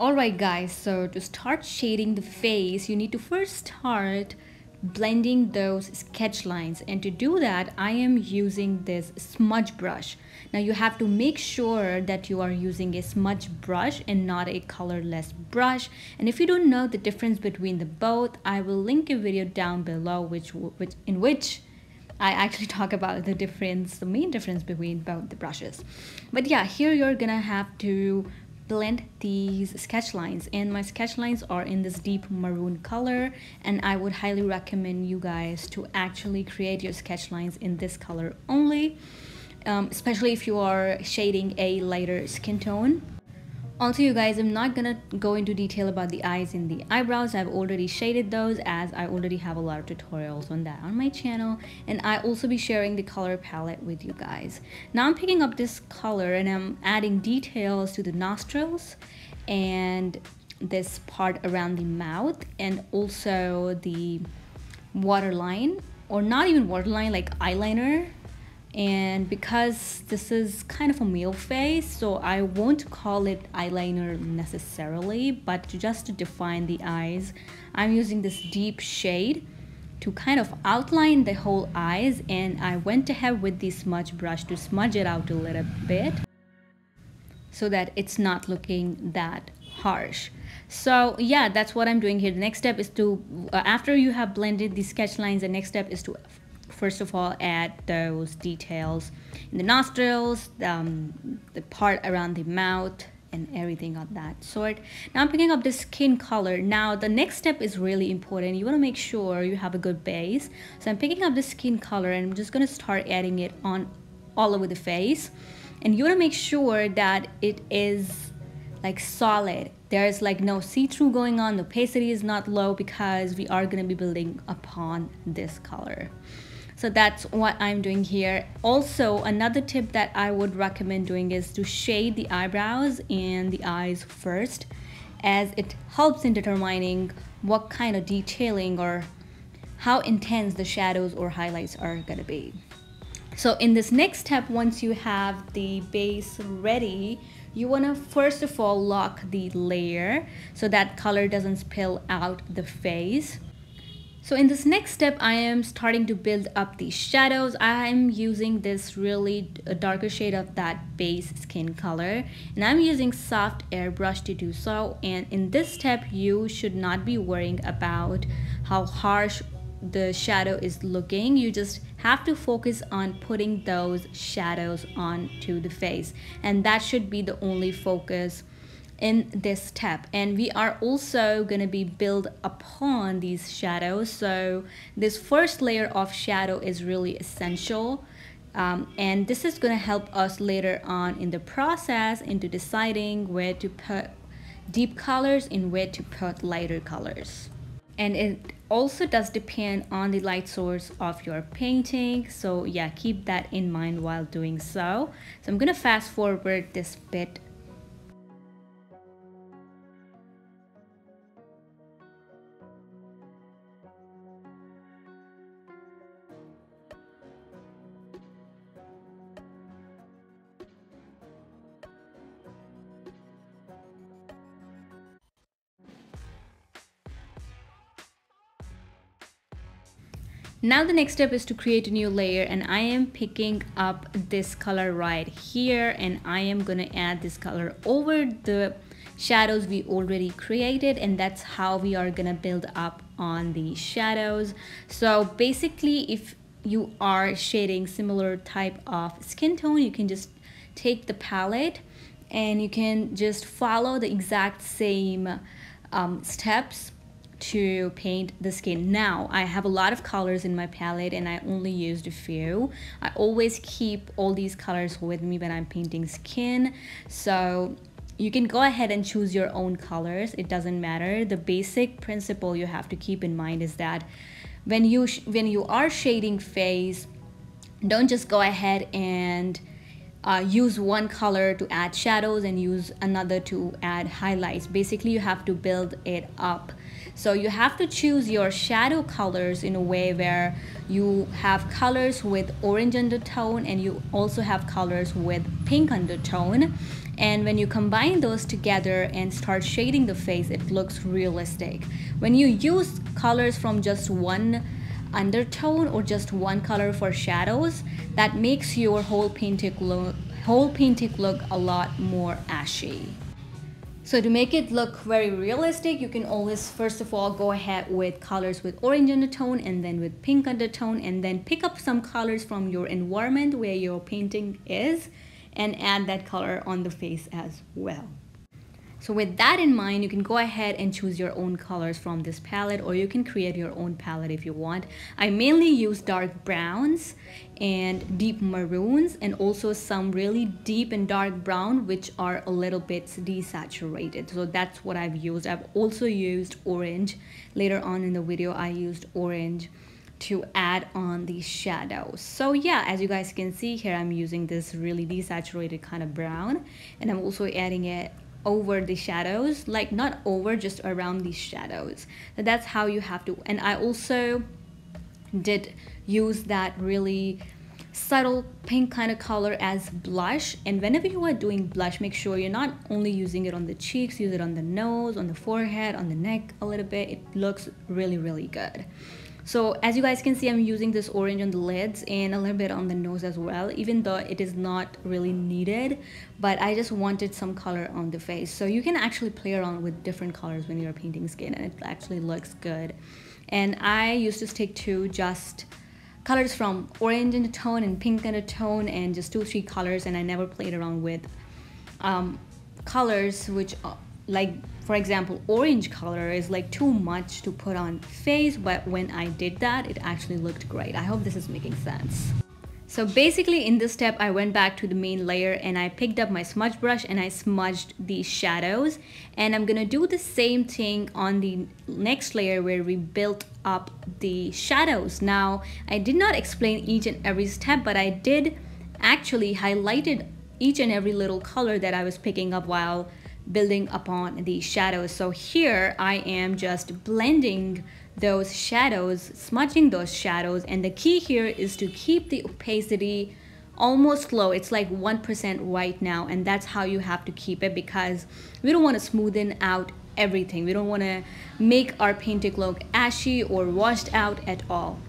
Alright guys, so to start shading the face, you need to first start blending those sketch lines, and to do that I am using this smudge brush. Now you have to make sure that you are using a smudge brush and not a colorless brush, and if you don't know the difference between the both, I will link a video down below in which I actually talk about the difference, the main difference between both the brushes. But yeah, here you're gonna have to blend these sketch lines, and my sketch lines are in this deep maroon color, and I would highly recommend you guys to actually create your sketch lines in this color only, especially if you are shading a lighter skin tone. Also you guys, I'm not gonna go into detail about the eyes and the eyebrows. I've already shaded those, as I already have a lot of tutorials on that on my channel, and I also be sharing the color palette with you guys. Now I'm picking up this color and I'm adding details to the nostrils and this part around the mouth, and also the waterline, or not even waterline, like eyeliner. And because this is kind of a male face, so I won't call it eyeliner necessarily, but just to define the eyes, I'm using this deep shade to kind of outline the whole eyes, and I went ahead with the smudge brush to smudge it out a little bit so that it's not looking that harsh. So yeah, that's what I'm doing here. The next step is to, after you have blended the sketch lines, the next step is to first of all add those details in the nostrils, the part around the mouth and everything of that sort. Now I'm picking up the skin color. Now the next step is really important. You want to make sure you have a good base. So I'm picking up the skin color and I'm just going to start adding it on all over the face, and you want to make sure that it is like solid. There's like no see-through going on. The opacity is not low because we are going to be building upon this color. So that's what I'm doing here. Also, another tip that I would recommend doing is to shade the eyebrows and the eyes first, as it helps in determining what kind of detailing or how intense the shadows or highlights are gonna be. So in this next step, once you have the base ready, you wanna first of all lock the layer so that color doesn't spill out the face. So in this next step, I am starting to build up the shadows. I am using this really darker shade of that base skin color, and I'm using soft airbrush to do so. And in this step, you should not be worrying about how harsh the shadow is looking. You just have to focus on putting those shadows onto the face, and that should be the only focus in this step. And we are also going to be build upon these shadows, so this first layer of shadow is really essential, and this is going to help us later on in the process into deciding where to put deep colors and where to put lighter colors. And it also does depend on the light source of your painting, so yeah, keep that in mind while doing so. So I'm going to fast forward this bit. Now the next step is to create a new layer, and I am picking up this color right here, and I am going to add this color over the shadows we already created, and that's how we are going to build up on the shadows. So basically, if you are shading similar type of skin tone, you can just take the palette and you can just follow the exact same steps to paint the skin. Now I have a lot of colors in my palette and I only used a few. I always keep all these colors with me when I'm painting skin, so you can go ahead and choose your own colors, it doesn't matter. The basic principle you have to keep in mind is that when you are shading face, don't just go ahead and use one color to add shadows and use another to add highlights. Basically, you have to build it up. So you have to choose your shadow colors in a way where you have colors with orange undertone and you also have colors with pink undertone, And when you combine those together and start shading the face, it looks realistic. When you use colors from just one undertone or just one color for shadows, that makes your whole painting look a lot more ashy. So to make it look very realistic, you can always first of all go ahead with colors with orange undertone and then with pink undertone, and then pick up some colors from your environment where your painting is and add that color on the face as well. So with that in mind, you can go ahead and choose your own colors from this palette, or you can create your own palette if you want. I mainly use dark browns and deep maroons, and also some really deep and dark brown which are a little bit desaturated. So that's what I've used. I've also used orange. Later on in the video I used orange to add on the shadows. So yeah, as you guys can see here, I'm using this really desaturated kind of brown, and I'm also adding it over the shadows, like not over, just around these shadows. So that's how you have to. And I also did use that really subtle pink kind of color as blush. And whenever you are doing blush, make sure you're not only using it on the cheeks, use it on the nose, on the forehead, on the neck a little bit. It looks really, really good. So as you guys can see, I'm using this orange on the lids and a little bit on the nose as well, even though it is not really needed, but I just wanted some color on the face. So you can actually play around with different colors when you're painting skin, and it actually looks good. And I used to stick to just colors from orange undertone and pink undertone and just 2-3 colors, and I never played around with colors which are like, for example, orange color is like too much to put on face, but when I did that, it actually looked great. I hope this is making sense. So basically in this step, I went back to the main layer and I picked up my smudge brush and I smudged the shadows. And I'm gonna do the same thing on the next layer where we built up the shadows. Now, I did not explain each and every step, but I did actually highlighted each and every little color that I was picking up while building upon the shadows. So here I am just blending those shadows, smudging those shadows, and the key here is to keep the opacity almost low. It's like 1% right now, and that's how you have to keep it, because we don't want to smoothen out everything. We don't want to make our painting look ashy or washed out at all.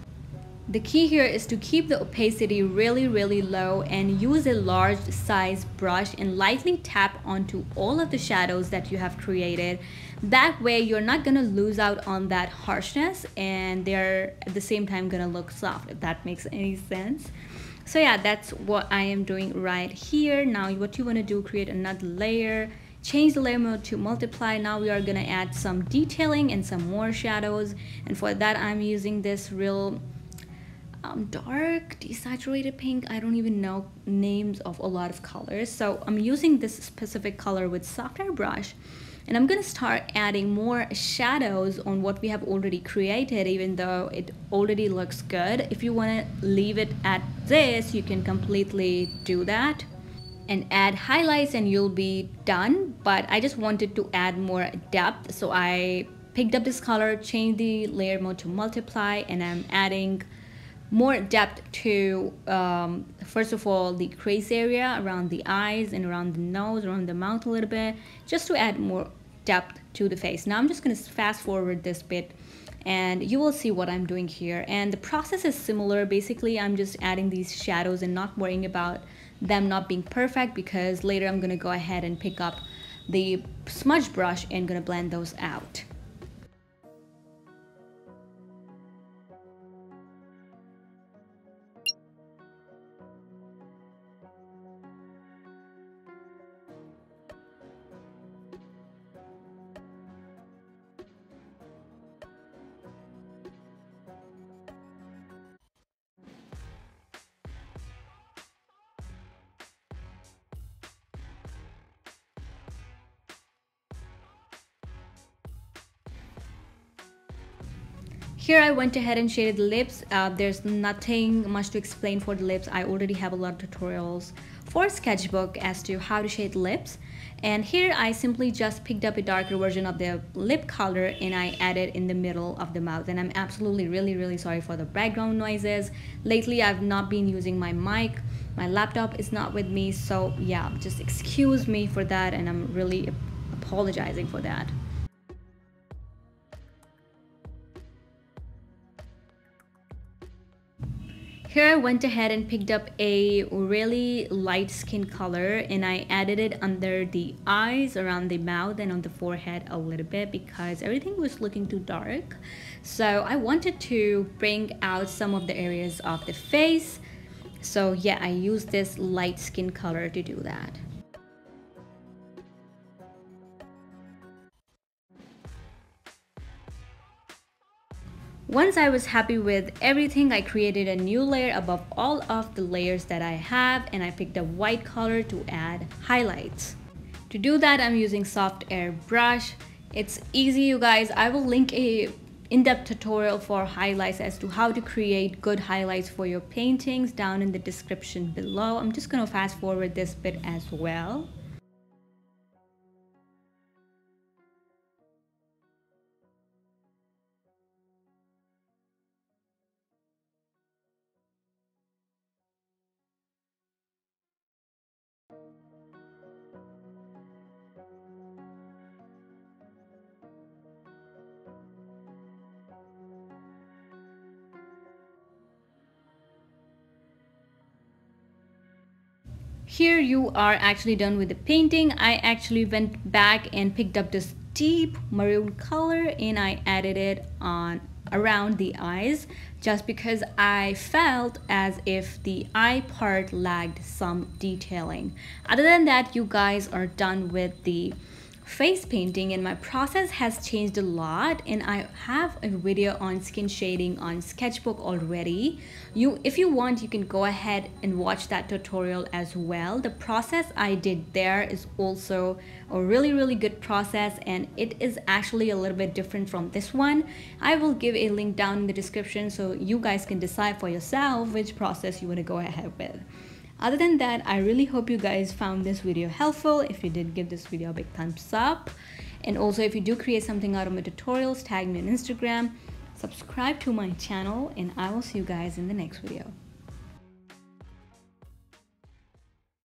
The key here is to keep the opacity really, really low and use a large size brush and lightly tap onto all of the shadows that you have created. That way you're not going to lose out on that harshness, and they're at the same time going to look soft, if that makes any sense. So yeah, that's what I am doing right here. Now what you want to do, create another layer, change the layer mode to multiply. Now we are going to add some detailing and some more shadows, and for that I'm using this real dark desaturated pink. I don't even know names of a lot of colors, so I'm using this specific color with softer brush, and I'm gonna start adding more shadows on what we have already created, even though it already looks good. If you want to leave it at this, you can completely do that and add highlights and you'll be done, but I just wanted to add more depth, so I picked up this color, changed the layer mode to multiply, and I'm adding more depth to first of all the crease area around the eyes and around the nose, around the mouth a little bit, just to add more depth to the face. Now I'm just going to fast forward this bit and you will see what I'm doing here, and the process is similar. Basically I'm just adding these shadows and not worrying about them not being perfect, because later I'm going to go ahead and pick up the smudge brush and going to blend those out. Here I went ahead and shaded the lips. There's nothing much to explain for the lips. I already have a lot of tutorials for Sketchbook as to how to shade lips. And here I simply just picked up a darker version of the lip color and I added in the middle of the mouth. And I'm absolutely really, really sorry for the background noises. Lately I've not been using my mic My laptop is not with me, so yeah, just excuse me for that, and I'm really apologizing for that. Here I went ahead and picked up a really light skin color, and I added it under the eyes, around the mouth, and on the forehead a little bit because everything was looking too dark. So I wanted to bring out some of the areas of the face. So yeah, I used this light skin color to do that. Once I was happy with everything, I created a new layer above all of the layers that I have, and I picked a white color to add highlights. To do that, I'm using soft air brush. It's easy, you guys. I will link an in-depth tutorial for highlights as to how to create good highlights for your paintings down in the description below. I'm just gonna fast forward this bit as well. Here you are actually done with the painting. I actually went back and picked up this deep maroon color, and I added it on around the eyes just because I felt as if the eye part lacked some detailing. Other than that, you guys are done with the face painting, and my process has changed a lot, and I have a video on skin shading on Sketchbook already. If you want, you can go ahead and watch that tutorial as well. The process I did there is also a really good process, and it is actually a little bit different from this one. I will give a link down in the description so you guys can decide for yourself which process you want to go ahead with. Other than that, I really hope you guys found this video helpful. If you did, give this video a big thumbs up. And also, if you do create something out of my tutorials, tag me on Instagram, subscribe to my channel, and I will see you guys in the next video.